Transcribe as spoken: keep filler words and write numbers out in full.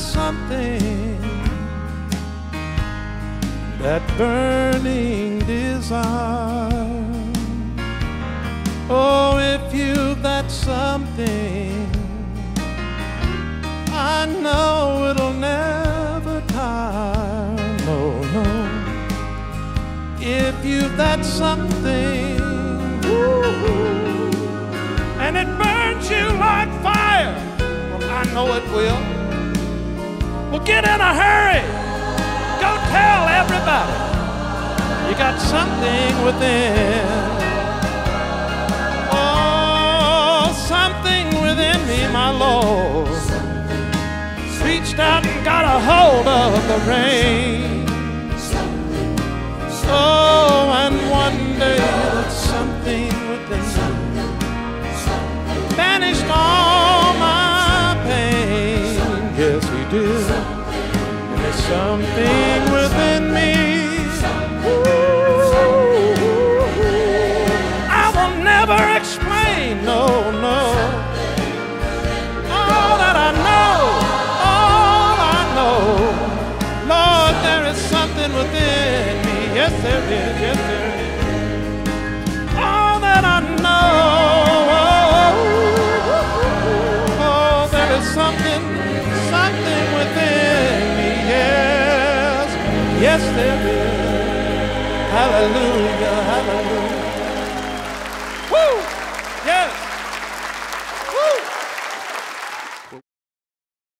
something, that burning desire. Oh, if you've got something, I know it'll never tire. No, no. If you've got something, ooh, and it burns you like fire, well, I know it will. Well, get in a hurry. Go tell everybody you got something within. Oh, something within me, my Lord, reached out and got a hold of the rain. Oh, and one day that something within banished all my pain. Yes, he did. Something within me, ooh, I will never explain, no, no. All that I know, all I know, Lord, there is something within me. Yes, there is, yes, there is. All that I know, oh, there is something, something within me. Yes, there is. Hallelujah, hallelujah.